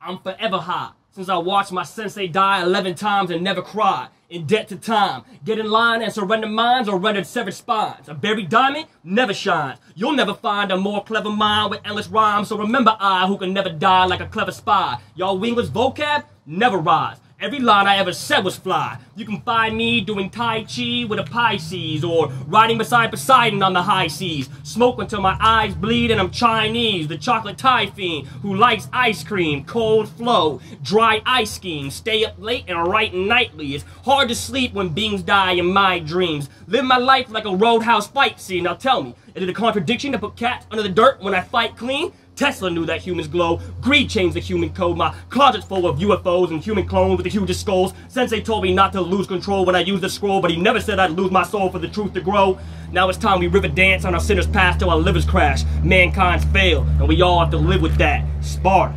I'm forever high since I watched my sensei die 11 times and never cried. In debt to time, get in line and surrender minds or rendered severed spines. A buried diamond never shines. You'll never find a more clever mind with endless rhymes. So remember I, who can never die like a clever spy. Y'all wingless vocab never rise. Every line I ever said was fly. You can find me doing Tai Chi with a Pisces or riding beside Poseidon on the high seas. Smoke until my eyes bleed and I'm Chinese, the chocolate Thai fiend who likes ice cream, cold flow, dry ice skiing, stay up late and write nightly. It's hard to sleep when beings die in my dreams. Live my life like a roadhouse fight scene. Now tell me, is it a contradiction to put cats under the dirt when I fight clean? Tesla knew that humans glow. Greed changed the human code. My closet's full of UFOs and human clones with the hugest skulls. Sensei told me not to lose control when I used the scroll, but he never said I'd lose my soul for the truth to grow. Now it's time we river dance on our sinner's past till our livers crash. Mankind's failed, and we all have to live with that. Sparta.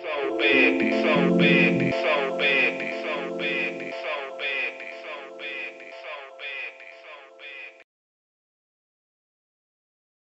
So baby, so baby.